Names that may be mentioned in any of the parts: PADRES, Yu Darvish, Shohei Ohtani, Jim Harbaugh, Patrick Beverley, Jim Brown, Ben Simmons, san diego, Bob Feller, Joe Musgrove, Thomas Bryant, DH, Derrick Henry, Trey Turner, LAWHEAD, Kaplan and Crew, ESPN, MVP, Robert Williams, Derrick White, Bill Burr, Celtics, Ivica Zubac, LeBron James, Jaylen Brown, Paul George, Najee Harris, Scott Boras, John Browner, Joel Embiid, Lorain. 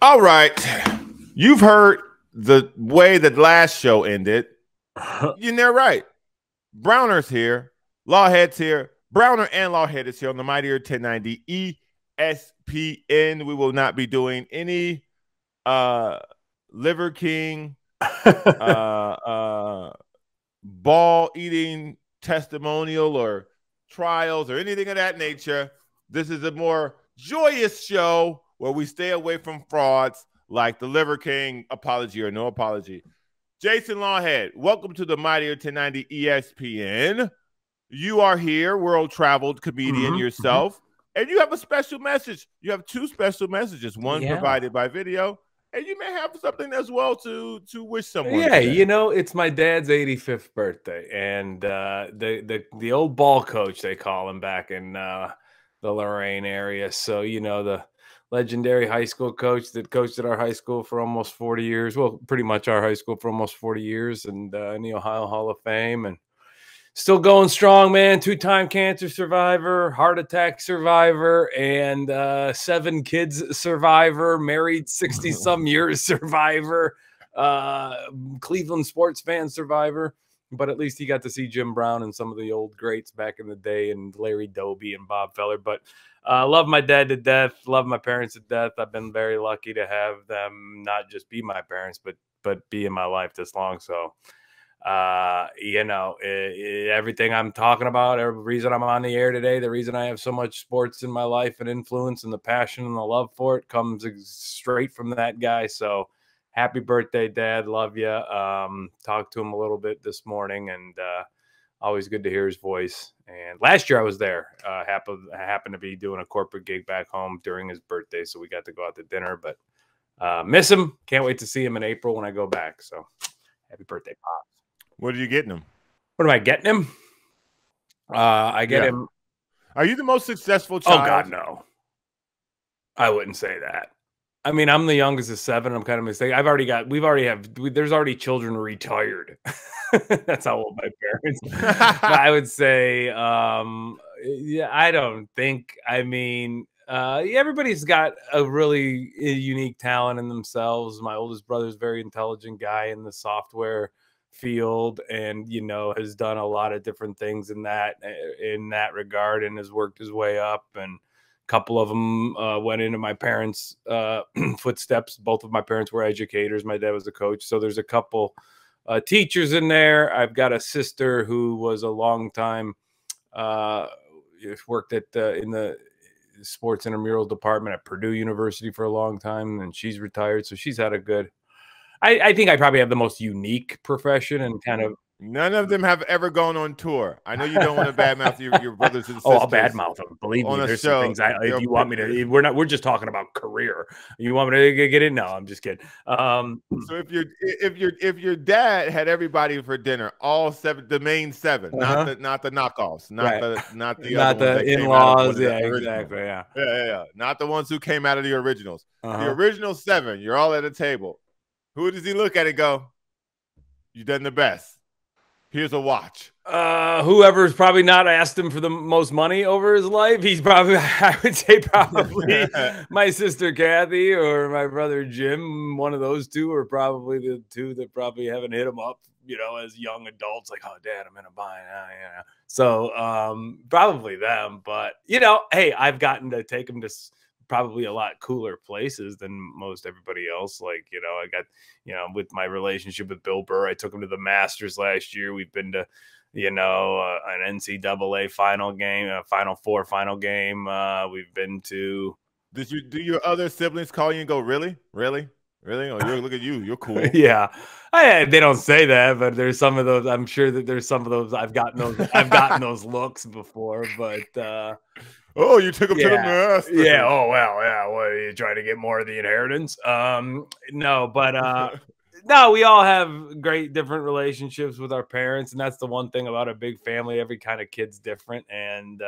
All right. You've heard the way that last show ended. You're near right. Browner's here. Lawhead's here. Browner and Lawhead is here on the Mightier 1090 ESPN. We will not be doing any Liver King ball eating testimonial or trials or anything of that nature. This is a more joyous show where we stay away from frauds like the Liver King apology or no apology. Jason Lawhead, welcome to the Mightier 1090 ESPN. You are here, world-traveled comedian yourself, and you have a special message. You have two special messages, one provided by video, and you may have something as well to wish someone. Yeah, today. You know, it's my dad's 85th birthday, and the old ball coach, they call him back in the Lorain area. So, you know, the legendary high school coach that coached at our high school for almost 40 years. Well, pretty much our high school for almost 40 years, and in the Ohio Hall of Fame, and still going strong, man. Two-time cancer survivor, heart attack survivor, and 7 kids survivor, married 60-some years survivor, Cleveland sports fan survivor. But at least he got to see Jim Brown and some of the old greats back in the day, and Larry Doby and Bob Feller. But I love my dad to death, love my parents to death. I've been very lucky to have them not just be my parents, but be in my life this long. So, you know, everything I'm talking about, every reason I'm on the air today, the reason I have so much sports in my life and influence and the passion and the love for it comes straight from that guy. So, happy birthday, Dad. Love you. Talked to him a little bit this morning, and always good to hear his voice. And last year I was there. Happened to be doing a corporate gig back home during his birthday, so we got to go out to dinner. But miss him. Can't wait to see him in April when I go back. So happy birthday, Pop. What are you getting him? What am I getting him? I get him. Are you the most successful child? Oh, God, no. I wouldn't say that. I mean, I'm the youngest of 7. I'm kind of mistaken. I've already got, there's already children retired. That's how old my parents. I would say, yeah, I don't think, I mean, everybody's got a really unique talent in themselves. My oldest brother's a very intelligent guy in the software field, and, you know, has done a lot of different things in that regard, and has worked his way up, and couple of them went into my parents' footsteps. Both of my parents were educators. My dad was a coach. So there's a couple teachers in there. I've got a sister who was a long time, worked at in the sports intramural department at Purdue University for a long time, and she's retired. So she's had a good, I think I probably have the most unique profession, and kind of, none of them have ever gone on tour. I know you don't want to badmouth your brothers and sisters. Oh, I'll badmouth them. Believe me, there's some things if you want me to, we're just talking about career. You want me to get in? No, I'm just kidding. So if your dad had everybody for dinner, all 7, the main 7, not the knockoffs, not the in-laws, yeah, exactly, yeah, not the ones who came out of the originals. The original 7, you're all at a table. Who does he look at and go, "You done the best. Here's a watch"? Whoever's probably not asked him for the most money over his life. He's probably, I would say probably my sister Kathy or my brother Jim. One of those two are probably the two that probably haven't hit him up, you know, as young adults. Like, "Oh, Dad, I'm in a bind." Yeah. So probably them. But, you know, hey, I've gotten to take him to probably a lot cooler places than most everybody else. Like, you know, I got, you know, with my relationship with Bill Burr, I took him to the Masters last year. We've been to, you know, an NCAA final game, a Final Four final game. We've been to. Do your other siblings call you and go, "Really, really, really? Oh, look at you, you're cool"? Yeah, they don't say that, but there's some of those. I'm sure that there's some of those. I've gotten those looks before, but. "Oh, you took him to the nest." Yeah. "Oh, well, yeah. What are you trying to get more of the inheritance?" No, but no, we all have great different relationships with our parents. And that's the one thing about a big family. Every kind of kid's different. And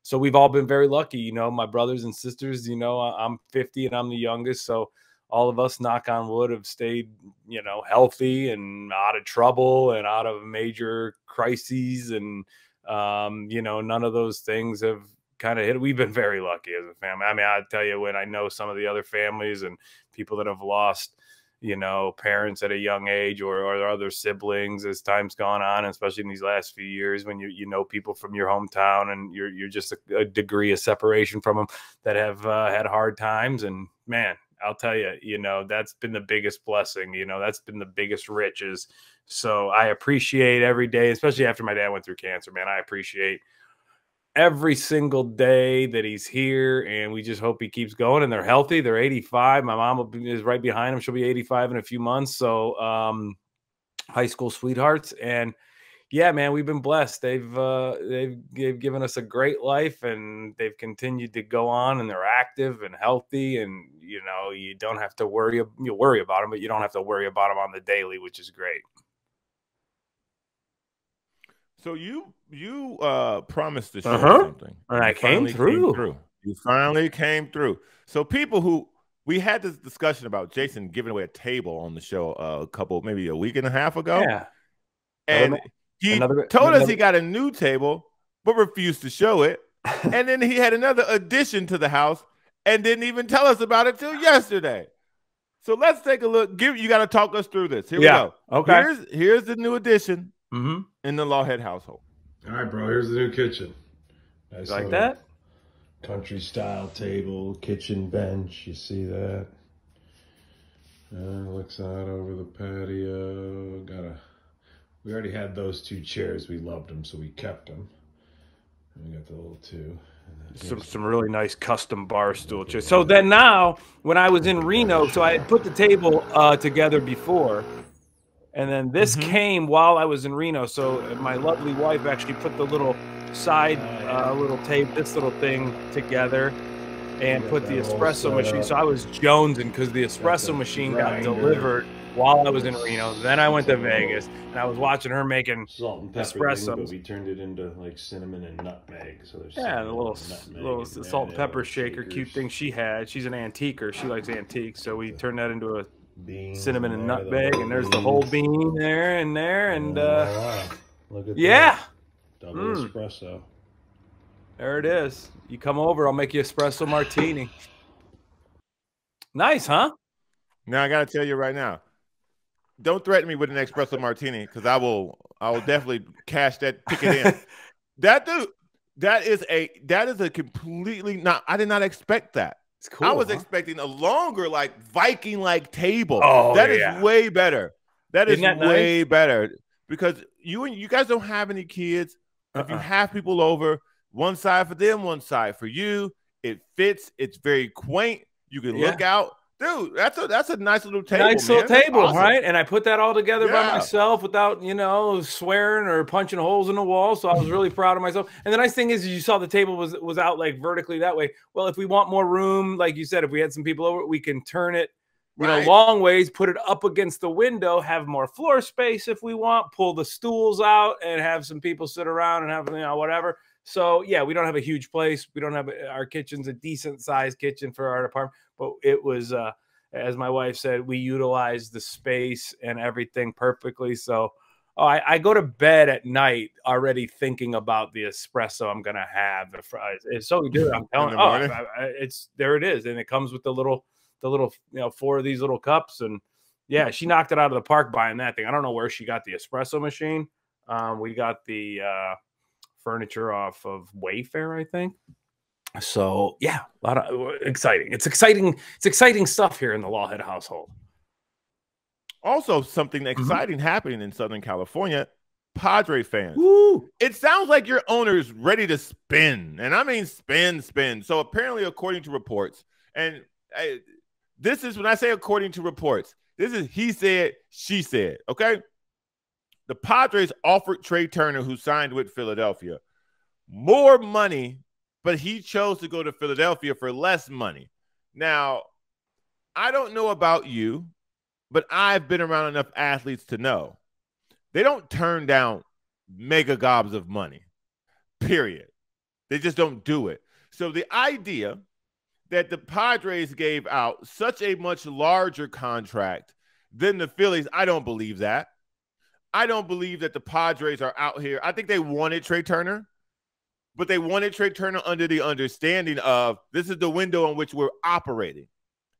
so we've all been very lucky. You know, my brothers and sisters, you know, I'm 50 and I'm the youngest. So all of us, knock on wood, have stayed, you know, healthy and out of trouble and out of major crises. And, you know, none of those things have kind of hit. We've been very lucky as a family. I mean, I tell you, when I know some of the other families and people that have lost, you know, parents at a young age or other siblings as time's gone on, and especially in these last few years when you know people from your hometown and you're just a degree of separation from them that have had hard times. And man, I'll tell you, you know, that's been the biggest blessing, you know, that's been the biggest riches. So I appreciate every day, especially after my dad went through cancer, man, I appreciate every single day that he's here, and we just hope he keeps going and they're healthy. They're 85. My mom is right behind him. She'll be 85 in a few months. So, high school sweethearts. And yeah, man, we've been blessed. They've given us a great life, and they've continued to go on, and they're active and healthy. And, you know, you don't have to worry. You worry about them, but you don't have to worry about them on the daily, which is great. So you promised to show something. And I came through. You finally came through. So people who we had this discussion about Jason giving away a table on the show a couple, maybe a week and a half ago. Yeah. And he told us he got a new table, but refused to show it. And then he had another addition to the house and didn't even tell us about it till yesterday. So let's take a look. You got to talk us through this. Here we go. Okay. Here's the new addition in the Lawhead household. All right, bro. Here's the new kitchen. Nice, like that country style table, kitchen bench. You see that? Looks out over the patio. We already had those two chairs. We loved them, so we kept them. And we got the little two. Some really nice custom bar stool chairs. So then now, when I was in Reno, so I had put the table together before, and then this came while I was in Reno. So my lovely wife actually put the little side, little tape, this little thing together, and put the espresso machine. So I was jonesing because the espresso machine got delivered while I was in Reno. Then I went to Vegas, and I was watching her making salt and pepper espresso. But we turned it into like cinnamon and nutmeg. So there's a little salt and pepper shaker, cute thing she had. She's an antiquer. She likes antiques. So we turned that into a cinnamon and nutmeg, and there's the whole bean there. And look at that. Double espresso. There it is. You come over, I'll make you espresso martini. Nice, huh? Now I got to tell you right now, don't threaten me with an espresso martini, because I will definitely cash that ticket in. That is a completely I did not expect that. It's cool. I was expecting a longer, like Viking-like table. Oh, that is way better. Isn't that way better because you guys don't have any kids. If you have people over, one side for them, one side for you. It fits. It's very quaint. You can look out. Dude, that's a nice little table. Nice little table, right? And I put that all together by myself without, you know, swearing or punching holes in the wall. So I was really proud of myself. And the nice thing is, you saw the table was out like vertically that way. Well, if we want more room, like you said, if we had some people over, we can turn it, you know, long ways, put it up against the window, have more floor space if we want, pull the stools out and have some people sit around and have, you know, whatever. So yeah, we don't have a huge place. We don't have our kitchen's a decent sized kitchen for our apartment, but it was, as my wife said, we utilized the space and everything perfectly. So I go to bed at night already thinking about the espresso I'm gonna have. So we do. I'm telling you, there it is, and it comes with the little, you know, 4 of these little cups, and yeah, she knocked it out of the park buying that thing. I don't know where she got the espresso machine. We got the furniture off of Wayfair, I think. So yeah, a lot of exciting. It's exciting stuff here in the Lawhead household. Also, something exciting happening in Southern California. Padre fans. Woo! It sounds like your owner's ready to spin, and I mean spin. So apparently, according to reports, and this is when I say according to reports, this is he said, she said. Okay. The Padres offered Trey Turner, who signed with Philadelphia, more money, but he chose to go to Philadelphia for less money. Now, I don't know about you, but I've been around enough athletes to know they don't turn down mega gobs of money, period. They just don't do it. So the idea that the Padres gave out such a much larger contract than the Phillies, I don't believe that. I don't believe that the Padres are out here. I think they wanted Trey Turner. But they wanted Trey Turner under the understanding of this is the window in which we're operating.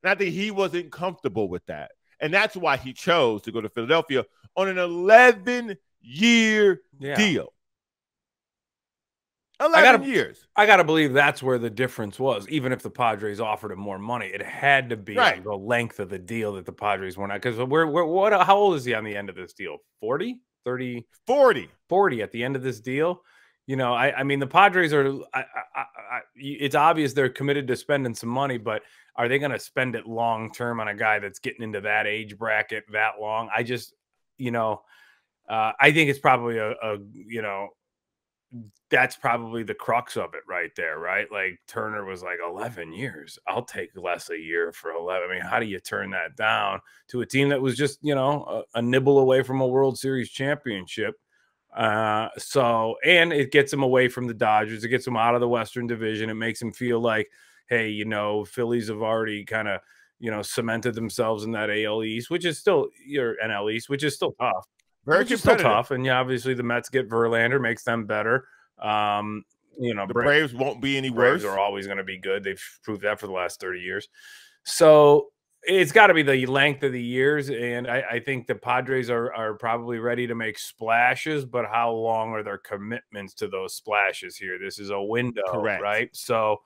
And I think he wasn't comfortable with that. And that's why he chose to go to Philadelphia on an 11-year deal. 11 years. I got to believe that's where the difference was. Even if the Padres offered him more money, it had to be the length of the deal that the Padres went out. Because how old is he on the end of this deal? 40? 30? 40. 40 at the end of this deal. You know, I mean, the Padres are, it's obvious they're committed to spending some money, but are they going to spend it long term on a guy that's getting into that age bracket that long? I just, you know, I think it's probably you know, that's probably the crux of it right there, right? Like Turner was like 11 years. I'll take less a year for 11. I mean, how do you turn that down to a team that was just, you know, a nibble away from a World Series championship? So, and it gets him away from the Dodgers. It gets him out of the Western Division. It makes him feel like, hey, you know, Phillies have already kind of, you know, cemented themselves in that AL East, which is still your NL East, which is still tough. Which is still tough. And yeah, obviously the Mets get Verlander, makes them better. You know, the Braves won't be any worse. Braves are always going to be good. They've proved that for the last 30 years. So it's got to be the length of the years, and I think the Padres are probably ready to make splashes, but how long are their commitments to those splashes here? This is a window, right? So,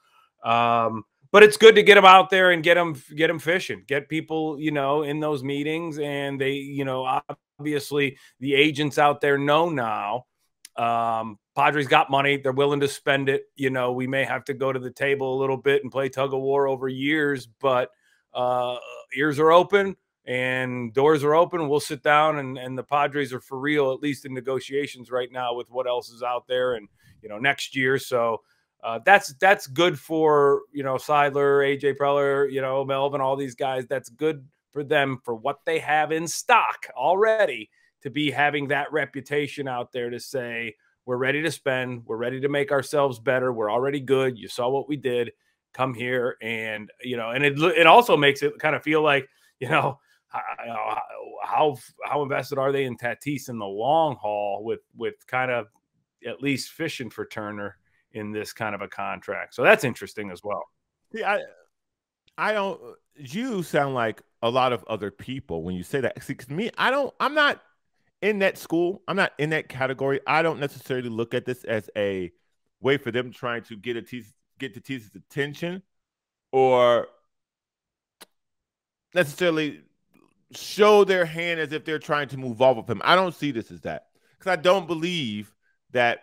but it's good to get them out there and get them fishing, get people, you know, in those meetings, and they, you know, obviously the agents out there know now. Padres got money. They're willing to spend it. You know, we may have to go to the table a little bit and play tug of war over years, but ears are open and doors are open. We'll sit down, and the Padres are for real, at least in negotiations right now, with what else is out there and, you know, next year. So that's good for, you know, Seidler, A.J. Preller, you know, Melvin, all these guys. That's good for them for what they have in stock already to be having that reputation out there to say, we're ready to spend. We're ready to make ourselves better. We're already good. You saw what we did. Come here, and you know, and it also makes it kind of feel like, you know, how invested are they in Tatis in the long haul with kind of at least fishing for Turner in this kind of a contract. So that's interesting as well. Yeah, I don't. You sound like a lot of other people when you say that. See, 'cause me, I'm not in that school. I'm not in that category. I don't necessarily look at this as a way for them trying to get Tatis's attention or necessarily show their hand as if they're trying to move off of him. I don't see this as that, because I don't believe that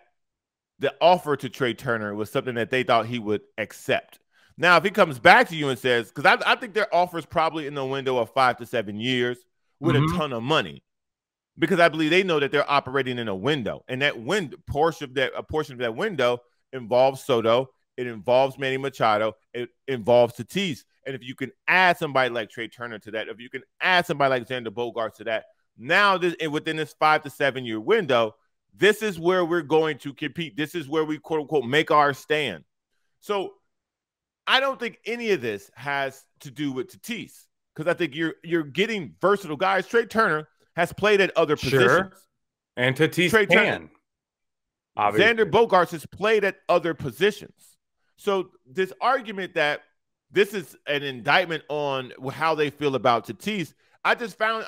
the offer to Trey Turner was something that they thought he would accept. Now, if he comes back to you and says, because I think their offer is probably in the window of 5 to 7 years with a ton of money, because I believe they know that they're operating in a window, and that a portion of that window involves Soto. It involves Manny Machado. It involves Tatis. And if you can add somebody like Trey Turner to that, if you can add somebody like Xander Bogaerts to that, now within this 5 to 7 year window, this is where we're going to compete. This is where we, quote unquote, make our stand. So I don't think any of this has to do with Tatis, because I think you're getting versatile guys. Trey Turner has played at other positions. And Tatis can. Xander Bogaerts has played at other positions. So this argument that this is an indictment on how they feel about Tatis, I just find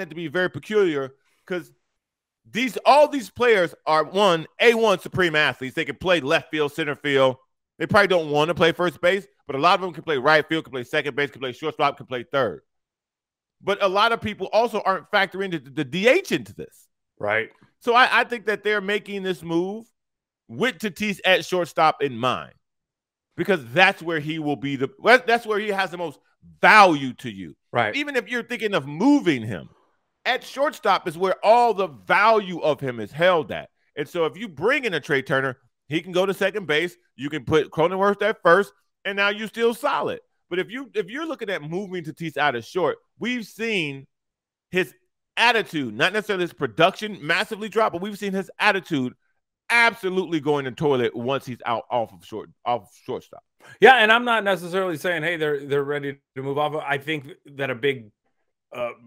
it to be very peculiar, because all these players are A1 supreme athletes. They can play left field, center field. They probably don't want to play first base, but a lot of them can play right field, can play second base, can play shortstop, can play third. But a lot of people also aren't factoring the DH into this. Right. So I think that they're making this move with Tatis at shortstop in mind, because that's where he will be that's where he has the most value to you. Right. Even if you're thinking of moving him, at shortstop is where all the value of him is held at. And so if you bring in a Trey Turner, he can go to second base, you can put Cronenworth at first, and now you're still solid. But if you're looking at moving Tatis out of short, we've seen his attitude, not necessarily his production massively drop, but we've seen his attitude absolutely going to the toilet once he's out off of shortstop. Yeah, and I'm not necessarily saying, hey, they're ready to move off. I think that a big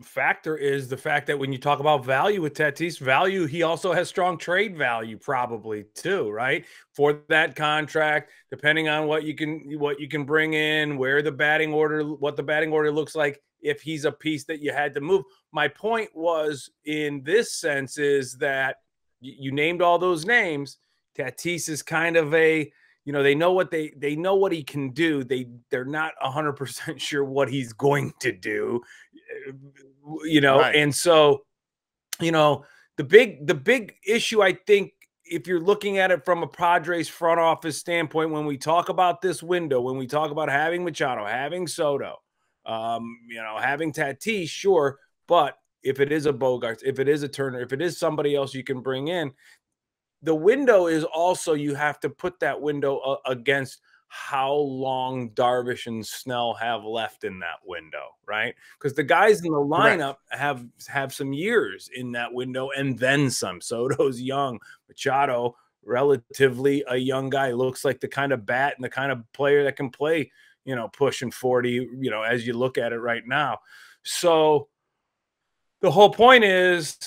factor is the fact that when you talk about value with Tatis, he also has strong trade value probably too, right? For that contract, depending on what you can bring in, where the batting order, what the batting order looks like, if he's a piece that you had to move. My point was in this sense is that you named all those names. Tatis is kind of a, you know, they know what they know what he can do. They're not 100% sure what he's going to do, you know. Right. And so, you know, the big issue, I think, if you're looking at it from a Padres front office standpoint, when we talk about this window, when we talk about having Machado, having Soto, you know, having Tatis, sure, but if it is a Bogaerts, if it is a Turner, if it is somebody else you can bring in, the window is also, you have to put that window against how long Darvish and Snell have left in that window, right? Because the guys in the lineup have some years in that window and then some. Soto's young. Machado, relatively a young guy, looks like the kind of bat and the kind of player that can play, you know, pushing 40, you know, as you look at it right now. So the whole point is,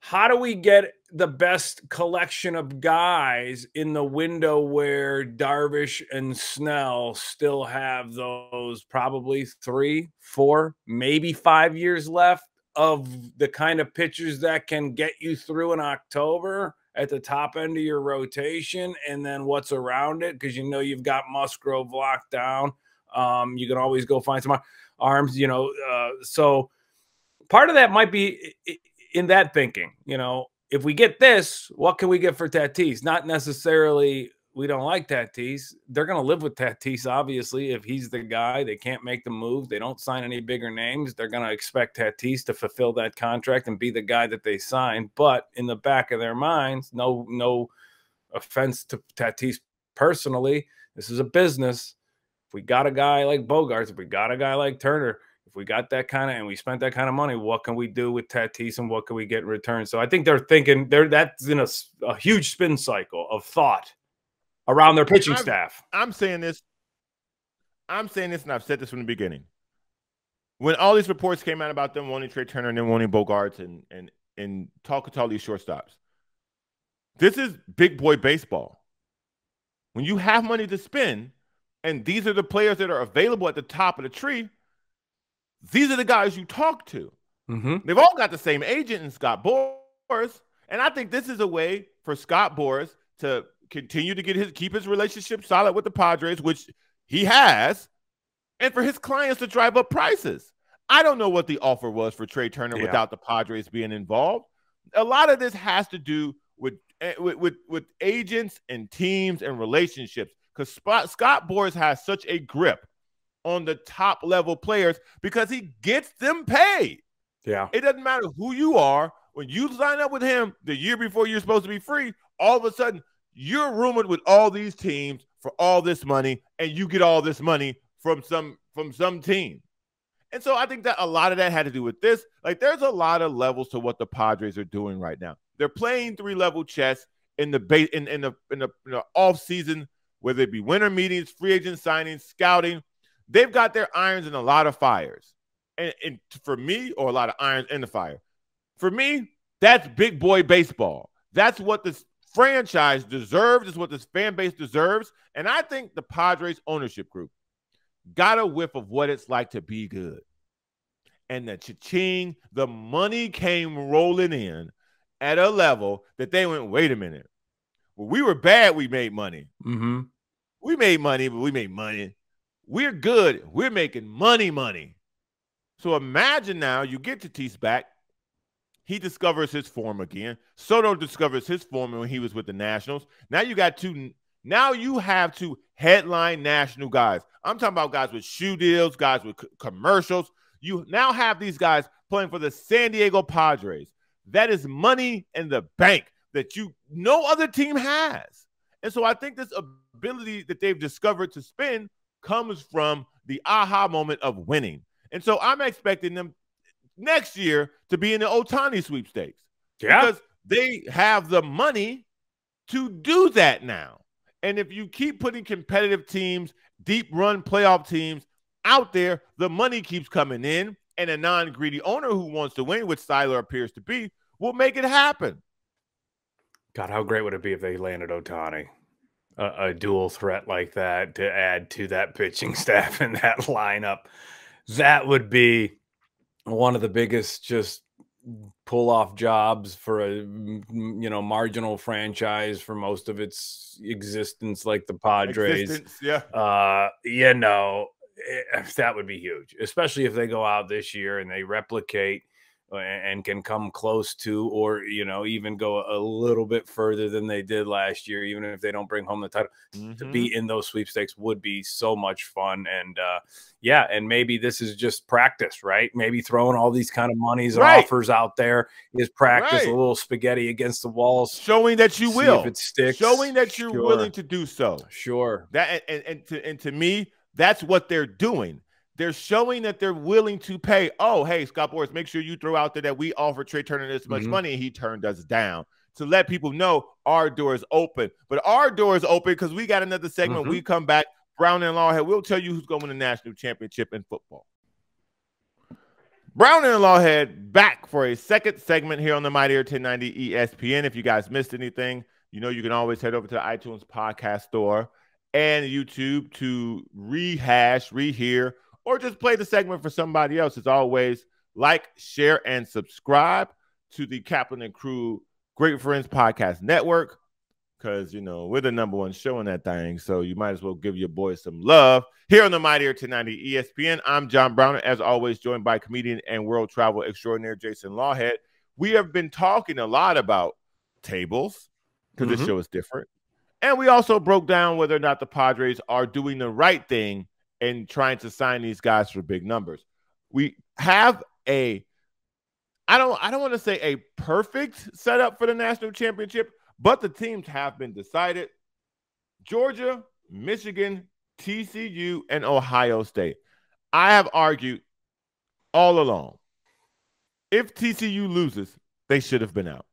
how do we get the best collection of guys in the window where Darvish and Snell still have those probably 3, 4, maybe 5 years left of the kind of pitchers that can get you through in October at the top end of your rotation, and then what's around it, because you know you've got Musgrove locked down. You can always go find some arms, you know. So part of that might be in that thinking, you know, if we get this, what can we get for Tatis? Not necessarily we don't like Tatis. They're going to live with Tatis, obviously, if he's the guy. They can't make the move. They don't sign any bigger names. They're going to expect Tatis to fulfill that contract and be the guy that they sign. But in the back of their minds, no offense to Tatis personally, this is a business. If we got a guy like Bogaerts, if we got a guy like Turner, if we got that kind of, and we spent that kind of money, what can we do with Tatis and what can we get in return? So I think they're thinking that's in a huge spin cycle of thought around their pitching staff. I'm saying this, and I've said this from the beginning. When all these reports came out about them wanting Trey Turner and then wanting Bogaerts and talking to all these shortstops, this is big boy baseball. When you have money to spend, and these are the players that are available at the top of the tree, these are the guys you talk to. Mm-hmm. They've all got the same agent in Scott Boras, and I think this is a way for Scott Boras to continue to keep his relationship solid with the Padres, which he has, and for his clients to drive up prices. I don't know what the offer was for Trey Turner without the Padres being involved. A lot of this has to do with agents and teams and relationships, because Scott Boras has such a grip on the top level players because he gets them paid. Yeah. It doesn't matter who you are. When you sign up with him the year before you're supposed to be free, all of a sudden you're rumored with all these teams for all this money, and you get all this money from some team. And so I think that a lot of that had to do with this. Like, there's a lot of levels to what the Padres are doing right now. They're playing 3-level chess in the in the off season, whether it be winter meetings, free agent signings, scouting. They've got their irons in a lot of fires. And for me, or a lot of irons in the fire. For me, that's big boy baseball. That's what this franchise deserves. It's what this fan base deserves. And I think the Padres ownership group got a whiff of what it's like to be good. And the cha-ching, the money came rolling in at a level that they went, wait a minute. When we were bad, we made money. Mm-hmm. We made money, but we made money. We're good. We're making money. So imagine now you get Tatis back. He discovers his form again. Soto discovers his form when he was with the Nationals. Now you got two. Now you have two headline national guys. I'm talking about guys with shoe deals, guys with commercials. You now have these guys playing for the San Diego Padres. That is money in the bank that no other team has. And so I think this ability that they've discovered to spend comes from the aha moment of winning. And so I'm expecting them next year to be in the Ohtani sweepstakes. Yeah. Because they have the money to do that now. And if you keep putting competitive teams, deep run playoff teams out there, the money keeps coming in and a non-greedy owner who wants to win, which Seidler appears to be, will make it happen. God, how great would it be if they landed Ohtani? A dual threat like that to add to that pitching staff and that lineup. That would be one of the biggest just pull-off jobs for a, you know, marginal franchise for most of its existence, like the Padres. You know, that would be huge, especially if they go out this year and they replicate and can come close to, or, you know, even go a little bit further than they did last year, even if they don't bring home the title. To be in those sweepstakes would be so much fun. And yeah, and maybe this is just practice, right? Maybe throwing all these kind of monies and offers out there is practice, a little spaghetti against the walls, showing that you will, if it sticks, showing that you're willing to do so. That and to me, that's what they're doing. They're showing that they're willing to pay. Oh, hey, Scott Boras, make sure you throw out there that we offer Trey Turner this much money, and he turned us down. To let people know our door is open. But our door is open because we got another segment. We come back, Brown and Lawhead. We'll tell you who's going to win the national championship in football. Brown and Lawhead back for a second segment here on the Mightier 1090 ESPN. If you guys missed anything, you know you can always head over to the iTunes podcast store and YouTube to rehash, rehear, or just play the segment for somebody else. As always, like, share, and subscribe to the Kaplan and Crew Great Friends Podcast Network, because, you know, we're the #1 show in that thing, so you might as well give your boys some love. Here on the Mightier 1090 ESPN, I'm John Browner, as always, joined by comedian and world travel extraordinaire Jason Lawhead. We have been talking a lot about tables, because this show is different, and we also broke down whether or not the Padres are doing the right thing and trying to sign these guys for big numbers. We have a, I don't want to say a perfect setup for the national championship, but the teams have been decided. Georgia, Michigan, TCU, and Ohio State. I have argued all along, if TCU loses, they should have been out.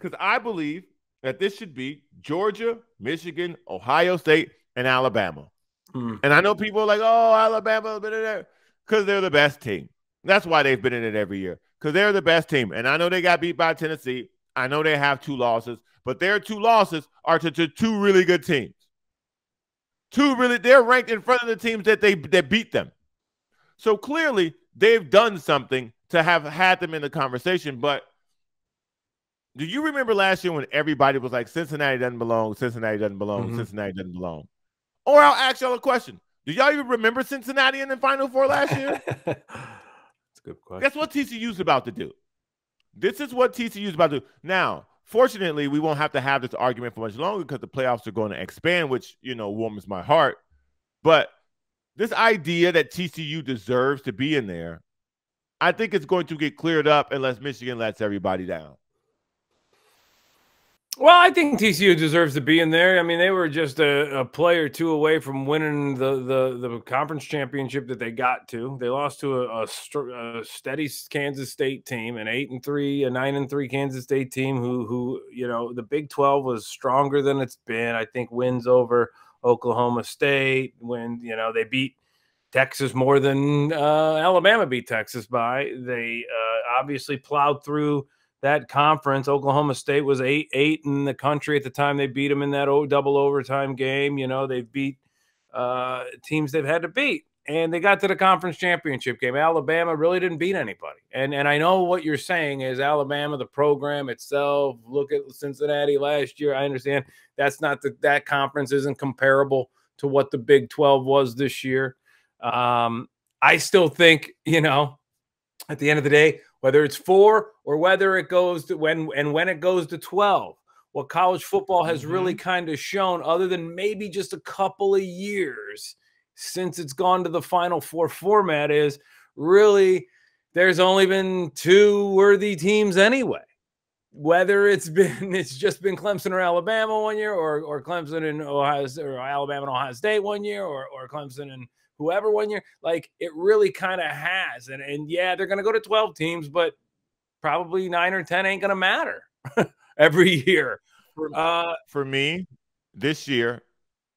Because I believe that this should be Georgia, Michigan, Ohio State, and Alabama. And I know people are like, oh, Alabama, because they're the best team. That's why they've been in it every year, because they're the best team. And I know they got beat by Tennessee. I know they have 2 losses, but their 2 losses are to 2 really good teams. They're ranked in front of the teams that beat them. So clearly they've done something to have had them in the conversation. But do you remember last year when everybody was like, Cincinnati doesn't belong, Cincinnati doesn't belong, Cincinnati doesn't belong? Or I'll ask y'all a question. Do y'all even remember Cincinnati in the Final Four last year? That's a good question. That's what TCU's about to do. This is what TCU's about to do. Now, fortunately, we won't have to have this argument for much longer because the playoffs are going to expand, which, you know, warms my heart. But this idea that TCU deserves to be in there, I think it's going to get cleared up unless Michigan lets everybody down. Well, I think TCU deserves to be in there. I mean, they were just a play or two away from winning the conference championship that they got to. They lost to a steady Kansas State team, an 8-3, a 9-3 Kansas State team who, you know, the Big 12 was stronger than it's been. I think wins over Oklahoma State, when, you know, they beat Texas more than Alabama beat Texas by. They obviously plowed through that conference. Oklahoma State was 8-8 in the country at the time they beat them in that double overtime game. You know, they beat teams they've had to beat, and they got to the conference championship game. Alabama really didn't beat anybody. And I know what you're saying is Alabama, the program itself, look at Cincinnati last year. I understand that's not that conference isn't comparable to what the Big 12 was this year. I still think, you know, at the end of the day, whether it's 4 or whether it goes to when it goes to 12, what college football has really kind of shown, other than maybe just a couple of years since it's gone to the Final Four format, is really there's only been 2 worthy teams anyway. Whether it's just been Clemson or Alabama one year, or Clemson and Ohio, or Alabama and Ohio State one year, or Clemson and whoever one year, like, it really kind of has. And yeah, they're going to go to 12 teams, but probably 9 or 10 ain't going to matter every year. For me, this year,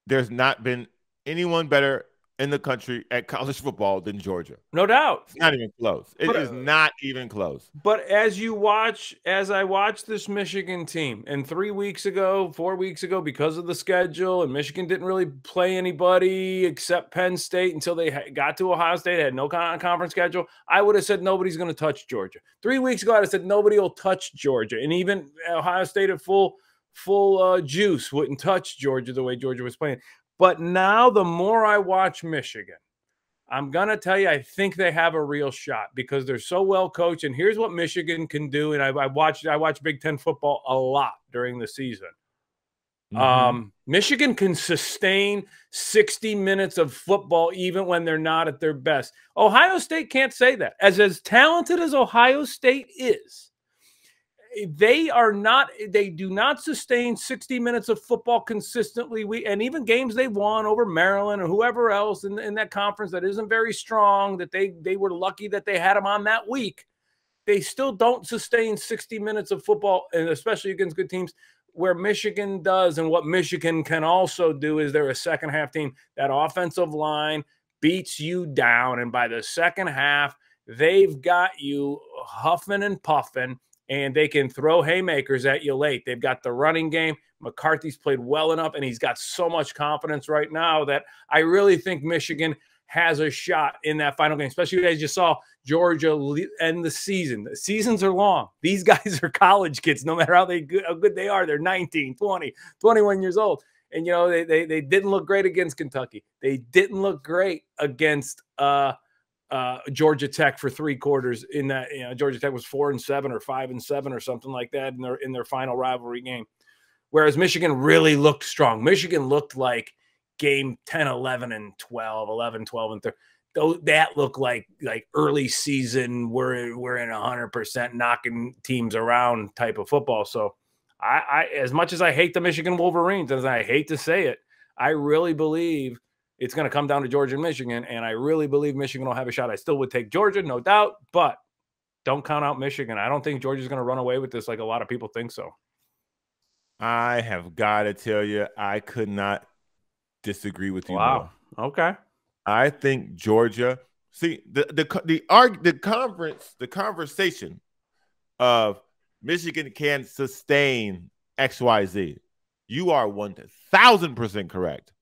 there's not been anyone better in the country at college football than Georgia. No doubt. It's not even close. It is not even close. But as you watch, as I watched this Michigan team, and 3 weeks ago, 4 weeks ago, because of the schedule, and Michigan didn't really play anybody except Penn State until they got to Ohio State, had no conference schedule, I would have said nobody's going to touch Georgia. 3 weeks ago, I would have said nobody will touch Georgia. And even Ohio State at full juice wouldn't touch Georgia the way Georgia was playing. But now the more I watch Michigan, I'm going to tell you, I think they have a real shot because they're so well coached. And here's what Michigan can do. And I watch Big Ten football a lot during the season. Mm-hmm. Michigan can sustain 60 minutes of football even when they're not at their best. Ohio State can't say that. As talented as Ohio State is, they are not. They do not sustain 60 minutes of football consistently. And even games they won over Maryland or whoever else in that conference that isn't very strong, that they were lucky that they had them on that week. They still don't sustain 60 minutes of football, and especially against good teams. Where Michigan does, and what Michigan can also do, is they're a second half team. That offensive line beats you down, and by the second half, they've got you huffing and puffing. And they can throw haymakers at you late. They've got the running game. McCarthy's played well enough, and he's got so much confidence right now that I really think Michigan has a shot in that final game, especially as you saw Georgia end the season. The seasons are long. These guys are college kids, no matter how good they are. They're 19, 20, 21 years old. And, you know, they didn't look great against Kentucky. They didn't look great against Georgia Tech for three quarters. In that, you know, Georgia Tech was 4-7 or 5-7 or something like that in their final rivalry game. Whereas Michigan really looked strong. Michigan looked like game 10, 11 and 12, 11, 12 and 13. Those that looked like early season, we're in 100% knocking teams around type of football. So I as much as I hate the Michigan Wolverines, as I hate to say it, I really believe it's going to come down to Georgia and Michigan, and I really believe Michigan will have a shot. I still would take Georgia, no doubt, but don't count out Michigan. I don't think Georgia's going to run away with this like a lot of people think so. I have got to tell you, I could not disagree with you. Wow. More. Okay. I think Georgia. See, the conversation of Michigan can sustain XYZ. You are 1,000% correct.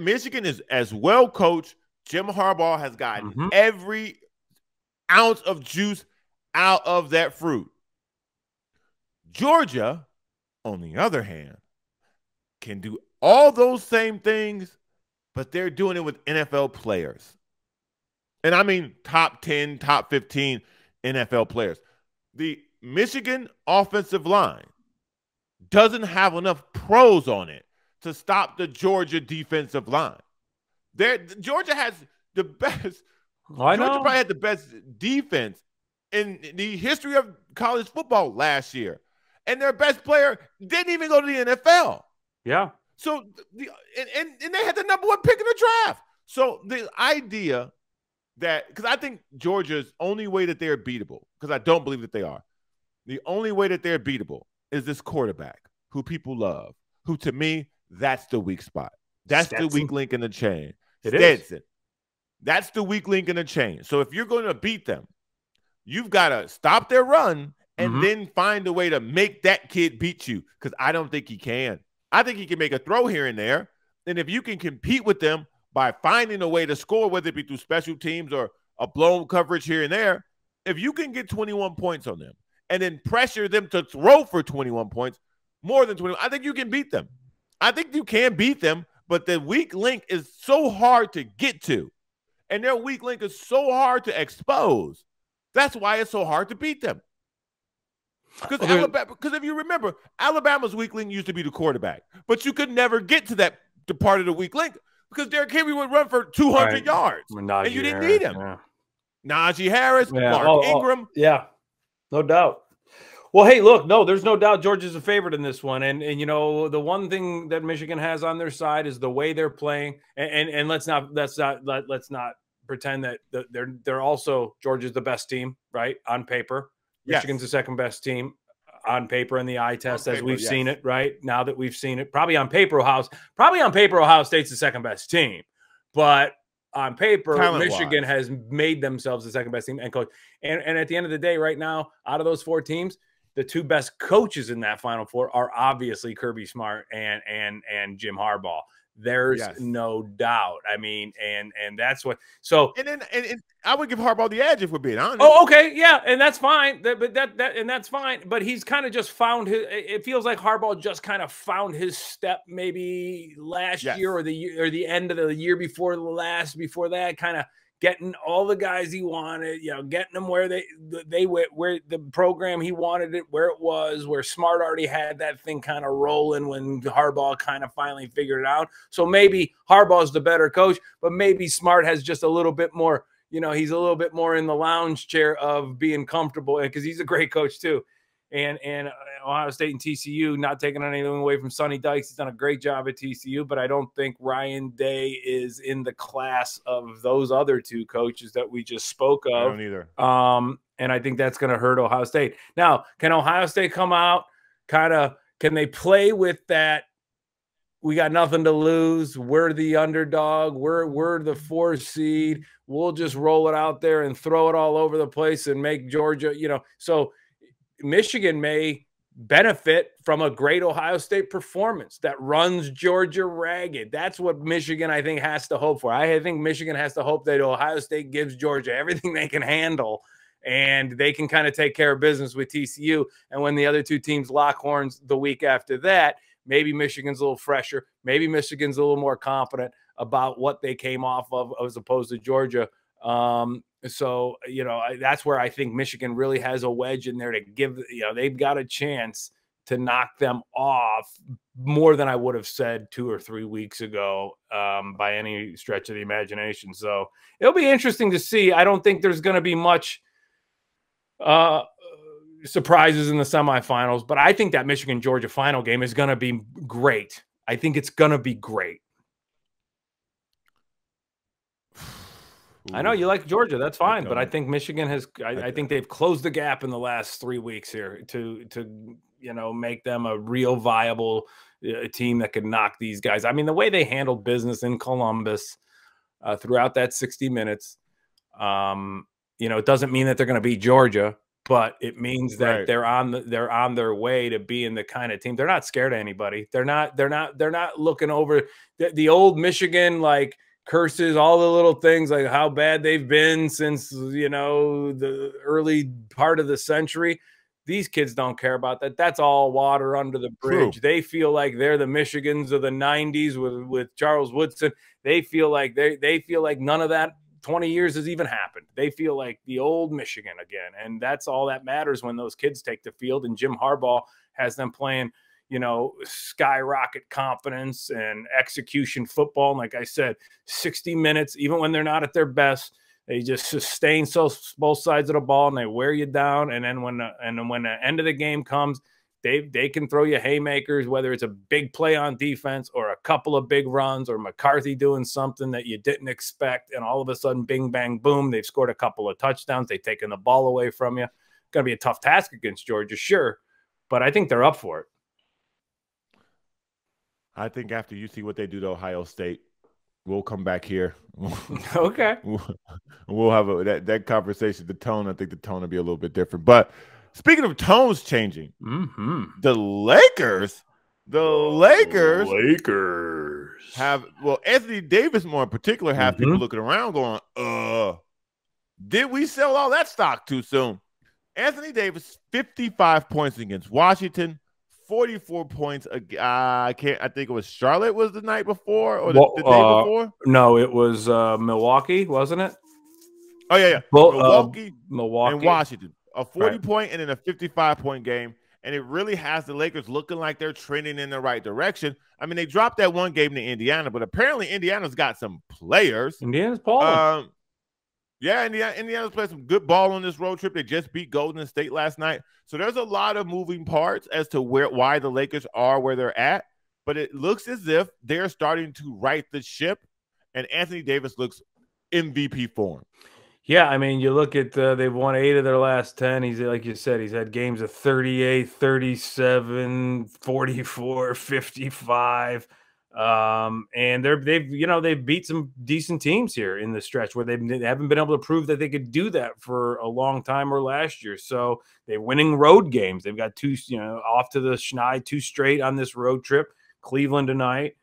Michigan is as well coached. Jim Harbaugh has gotten every ounce of juice out of that fruit. Georgia, on the other hand, can do all those same things, but they're doing it with NFL players. And I mean top 10, top 15 NFL players. The Michigan offensive line doesn't have enough pros on it to stop the Georgia defensive line. Georgia has the best. I know. Georgia probably had the best defense in the history of college football last year. And their best player didn't even go to the NFL. Yeah. So and they had the #1 pick in the draft. So the idea that, because I think Georgia's only way that they're beatable, because I don't believe that they are, the only way that they're beatable is this quarterback who people love, who to me, that's the weak spot. That's Stetson. The weak link in the chain. Stetson. That's the weak link in the chain. So if you're going to beat them, you've got to stop their run and then find a way to make that kid beat you, because I don't think he can. I think he can make a throw here and there. And if you can compete with them by finding a way to score, whether it be through special teams or a blown coverage here and there, if you can get 21 points on them and then pressure them to throw for 21 points, more than 20, I think you can beat them. I think you can beat them, but the weak link is so hard to get to, and their weak link is so hard to expose. That's why it's so hard to beat them. Because if you remember, Alabama's weak link used to be the quarterback, but you could never get to that part of the weak link because Derrick Henry would run for 200 yards, and you didn't need him. Yeah. Najee Harris, Mark Ingram. Yeah, no doubt. Well, hey, look, no, there's no doubt Georgia's a favorite in this one. And you know, the one thing that Michigan has on their side is the way they're playing. And let's not pretend that they're also, Georgia's the best team, right? On paper. Michigan's the second best team on paper in the eye test, as we've seen it, right? Now that we've seen it, probably on paper, Ohio State's the second best team. But on paper, Michigan has made themselves the second best team and coach. And at the end of the day, right now, out of those four teams, the two best coaches in that Final Four are obviously Kirby Smart and Jim Harbaugh. There's no doubt. I mean, and that's what. So and I would give Harbaugh the edge if we're being honest. Oh, okay, yeah, and that's fine. But that's fine. But he's kind of just found his. It feels like Harbaugh just kind of found his step maybe last year or the end of the year before the last before that, kind of getting all the guys he wanted, you know, getting them where they went, where the program he wanted it, where it was, where Smart already had that thing kind of rolling when Harbaugh kind of finally figured it out. So maybe Harbaugh's the better coach, but maybe Smart has just a little bit more, you know, he's a little bit more in the lounge chair of being comfortable, because he's a great coach too. And Ohio State and TCU, not taking anything away from Sonny Dykes. He's done a great job at TCU, but I don't think Ryan Day is in the class of those other two coaches that we just spoke of. I don't either. And I think that's going to hurt Ohio State. Now, can Ohio State come out kind of – can they play with that, we got nothing to lose, we're the underdog, we're the 4 seed, we'll just roll it out there and throw it all over the place and make Georgia – you know, so – Michigan may benefit from a great Ohio State performance that runs Georgia ragged. That's what Michigan, I think, has to hope for. I think Michigan has to hope that Ohio State gives Georgia everything they can handle, and they can kind of take care of business with TCU. And when the other two teams lock horns the week after that, maybe Michigan's a little fresher. Maybe Michigan's a little more confident about what they came off of as opposed to Georgia. So, you know, that's where I think Michigan really has a wedge in there to give, you know, they've got a chance to knock them off more than I would have said 2 or 3 weeks ago by any stretch of the imagination. So it'll be interesting to see. I don't think there's going to be much surprises in the semifinals, but I think that Michigan-Georgia final game is going to be great. I think it's going to be great. I know you like Georgia. That's fine. But I think Michigan has – I think they've closed the gap in the last 3 weeks here to you know, make them a real viable team that could knock these guys. I mean, the way they handled business in Columbus throughout that 60 minutes, you know, it doesn't mean that they're going to beat Georgia, but it means that they're on their way to being the kind of team. They're not scared of anybody. They're not looking over the old Michigan, like – curses, all the little things like how bad they've been since, you know, the early part of the century. These kids don't care about that. That's all water under the bridge. True. They feel like they're the Michigans of the 90s with Charles Woodson. They feel like they feel like none of that 20 years has even happened. They feel like the old Michigan again. And that's all that matters when those kids take the field, and Jim Harbaugh has them playing, you know, skyrocket confidence and execution football. And like I said, 60 minutes, even when they're not at their best, they just sustain both sides of the ball and they wear you down. And then when the end of the game comes, they can throw you haymakers, whether it's a big play on defense or a couple of big runs or McCarthy doing something that you didn't expect. And all of a sudden, bing, bang, boom, they've scored a couple of touchdowns. They've taken the ball away from you. It's going to be a tough task against Georgia, sure, but I think they're up for it. I think after you see what they do to Ohio State, we'll come back here. Okay. We'll have that conversation. The tone, I think the tone will be a little bit different. But speaking of tones changing, the Lakers have, well, Anthony Davis more in particular, have people looking around going, did we sell all that stock too soon? Anthony Davis, 55 points against Washington. 44 points. I can't. I think it was Charlotte was the night before or the day before. No, it was Milwaukee, wasn't it? Oh yeah. Milwaukee and Washington. A 40-point and then a 55-point game, and it really has the Lakers looking like they're trending in the right direction. I mean, they dropped that one game to Indiana, but apparently Indiana's got some players. Indiana's balling. Yeah, Indiana's played some good ball on this road trip. They just beat Golden State last night. So there's a lot of moving parts as to why the Lakers are where they're at. But it looks as if they're starting to right the ship, and Anthony Davis looks MVP form. Yeah, I mean, you look at they've won 8 of their last 10. He's, like you said, he's had games of 38, 37, 44, 55. And they've beat some decent teams here in the stretch where they haven't been able to prove that they could do that for a long time or last year. So they're winning road games. They've got two, off to the schneid, two straight on this road trip. Cleveland tonight,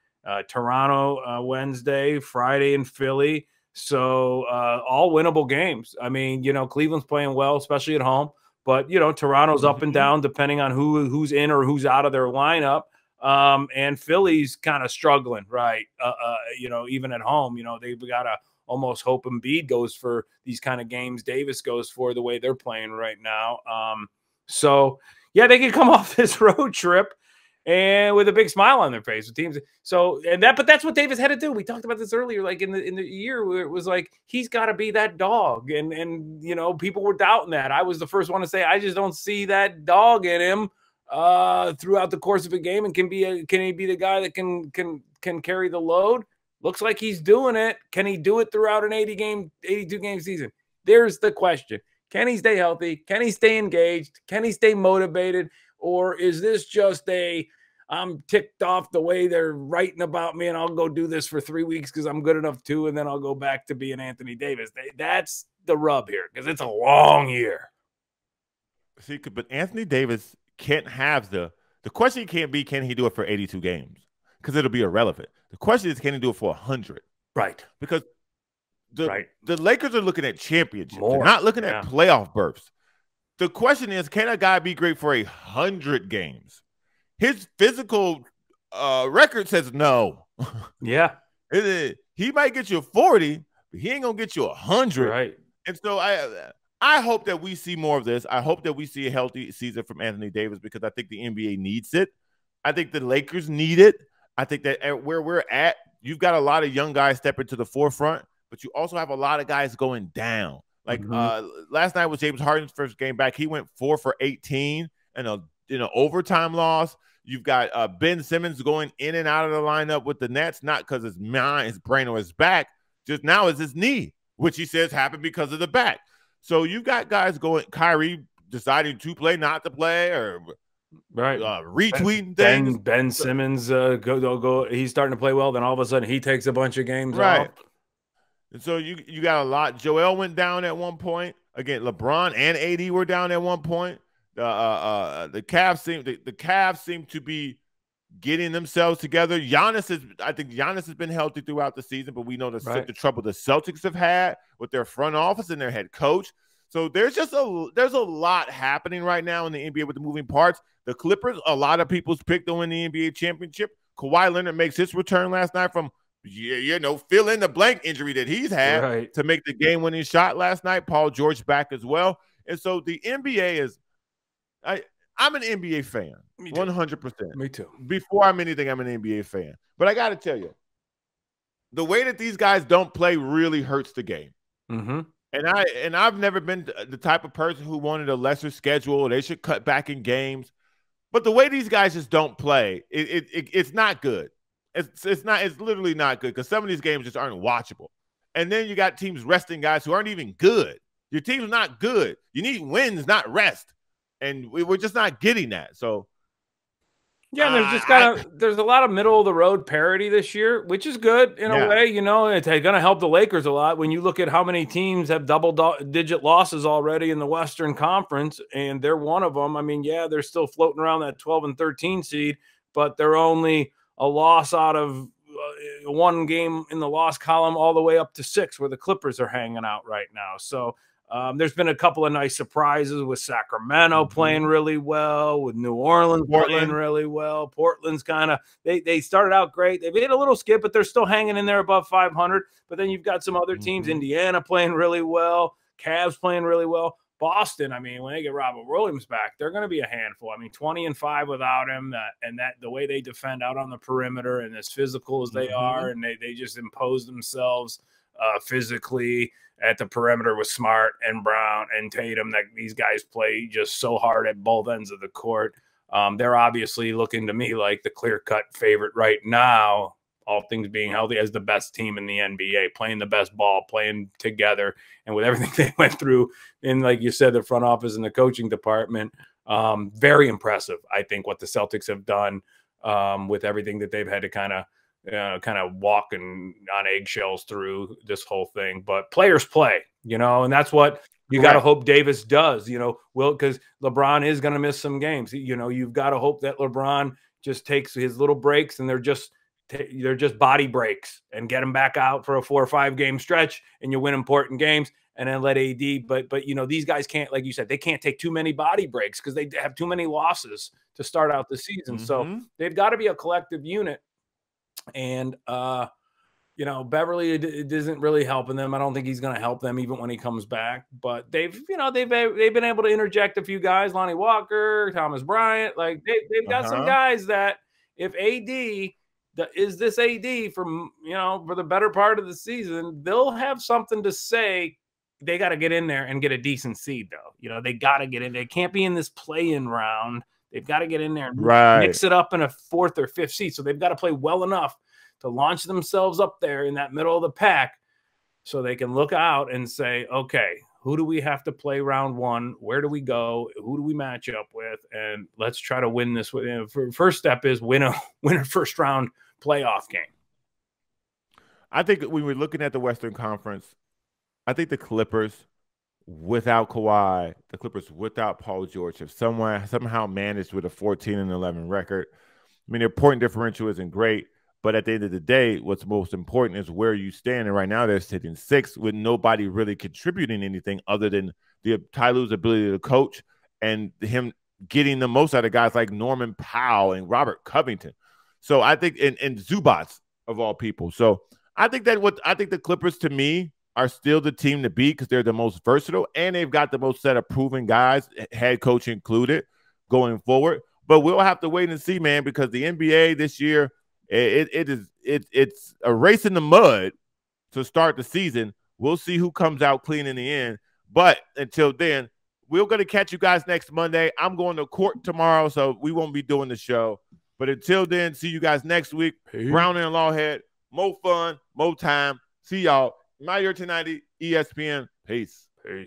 Toronto Wednesday, Friday in Philly. So all winnable games. I mean, Cleveland's playing well, especially at home. But, Toronto's up and down depending on who's in or who's out of their lineup. And Philly's kind of struggling, right? Even at home, they've got to almost hope Embiid goes for these kind of games. Davis goes for the way they're playing right now. So yeah, they can come off this road trip and with a big smile on their face with teams. So, but that's what Davis had to do. We talked about this earlier, like in the year where it was like, he's got to be that dog. And, people were doubting that. I was the first one to say, I just don't see that dog in him throughout the course of a game, and can he be the guy that can carry the load? Looks like he's doing it. Can he do it throughout an 82-game season? There's the question. Can he stay healthy? Can he stay engaged? Can he stay motivated? Or is this just I'm ticked off the way they're writing about me, and I'll go do this for 3 weeks because I'm good enough to, and then I'll go back to being Anthony Davis? That's the rub here, because it's a long year. See, but Anthony Davis can't have the question can't be, can he do it for 82 games? Because it'll be irrelevant. The question is, can he do it for 100? Right. Because the Lakers are looking at championships. More. They're not looking at playoff berths. The question is, can a guy be great for 100 games? His physical record says no. Yeah. He might get you 40, but he ain't going to get you 100. Right. And so I hope that we see more of this. I hope that we see a healthy season from Anthony Davis, because I think the NBA needs it. I think the Lakers need it. I think that at where we're at, you've got a lot of young guys stepping to the forefront, but you also have a lot of guys going down. Like last night was James Harden's first game back. He went 4 for 18 and an overtime loss. You've got Ben Simmons going in and out of the lineup with the Nets, not because his mind, his brain, or his back. Just now is his knee, which he says happened because of the back. So you've got guys going, Kyrie deciding to play, not to play, or retweeting things. Ben Simmons go. He's starting to play well, then all of a sudden he takes a bunch of games off. And so you got a lot. Joel went down at one point. Again, LeBron and AD were down at one point. The Cavs seem to be getting themselves together. I think Giannis has been healthy throughout the season, but we know the trouble the Celtics have had with their front office and their head coach. So there's a lot happening right now in the NBA with the moving parts. The Clippers, a lot of people's pick to win the NBA championship. Kawhi Leonard makes his return last night from fill in the blank injury that he's had to make the game-winning shot last night. Paul George back as well, and so the NBA is. I'm an NBA fan, 100%. Me too. Before I'm anything, I'm an NBA fan. But I got to tell you, the way that these guys don't play really hurts the game. And I've never been the type of person who wanted a lesser schedule. They should cut back in games. But the way these guys just don't play, it's not good. It's literally not good, because some of these games just aren't watchable. And then you got teams resting guys who aren't even good. Your team's not good. You need wins, not rest. And we're just not getting that. So yeah, there's a lot of middle of the road parity this year, which is good in a way. It's going to help the Lakers a lot when you look at how many teams have double-digit losses already in the Western Conference, and they're one of them. I mean, yeah, they're still floating around that 12 and 13 seed, but they're only a loss out of one game in the loss column all the way up to 6, where the Clippers are hanging out right now. So there's been a couple of nice surprises with Sacramento playing really well, with New Orleans playing really well. Portland's kind of – they started out great. They've hit a little skip, but they're still hanging in there above 500. But then you've got some other teams, Indiana playing really well, Cavs playing really well. Boston, I mean, when they get Robert Williams back, they're going to be a handful. I mean, 20-5 without him, the way they defend out on the perimeter, and as physical as they are, and they just impose themselves physically – at the perimeter with Smart and Brown and Tatum. That these guys play just so hard at both ends of the court. They're obviously looking to me like the clear-cut favorite right now, all things being healthy, as the best team in the NBA, playing the best ball, playing together. And with everything they went through in, like you said, the front office and the coaching department, very impressive, I think, what the Celtics have done with everything that they've had to kind of kind of walking on eggshells through this whole thing. But players play, you know, and that's what you got to hope Davis does, you know, because LeBron is going to miss some games. You know, you've got to hope that LeBron just takes his little breaks, and they're just body breaks, and get him back out for a 4- or 5-game stretch, and you win important games, and then let AD. But you know, these guys can't, like you said, they can't take too many body breaks because they have too many losses to start out the season. Mm-hmm. So they've got to be a collective unit. And, you know, Beverly it isn't really helping them. I don't think he's going to help them even when he comes back. But they've, you know, they've been able to interject a few guys, Lonnie Walker, Thomas Bryant. Like they've got some guys that if AD is this AD from, you know, for the better part of the season, they'll have something to say. They got to get in there and get a decent seed, though. You know, they got to get in. They can't be in this play-in round. They've got to get in there and mix it up in a 4th or 5th seed. So they've got to play well enough to launch themselves up there in that middle of the pack so they can look out and say, okay, who do we have to play round 1? Where do we go? Who do we match up with? And let's try to win this. First step is win a first-round playoff game. I think when we're looking at the Western Conference, I think the Clippers without Kawhi, the Clippers without Paul George, have somehow managed with a 14-11 record. I mean, their point differential isn't great, but at the end of the day, what's most important is where you stand. And right now, they're sitting 6th with nobody really contributing anything other than Ty Lue's ability to coach and him getting the most out of guys like Norman Powell and Robert Covington. So I think, and Zubats of all people. So I think that the Clippers to me are still the team to beat because they're the most versatile and they've got the most set of proven guys, head coach included, going forward. But we'll have to wait and see, man, because the NBA this year, it's a race in the mud to start the season. We'll see who comes out clean in the end. But until then, we're going to catch you guys next Monday. I'm going to court tomorrow, so we won't be doing the show. But until then, see you guys next week. Hey. Browner and Lawhead, more fun, more time. See y'all. My Year 290 ESPN. Peace. Peace.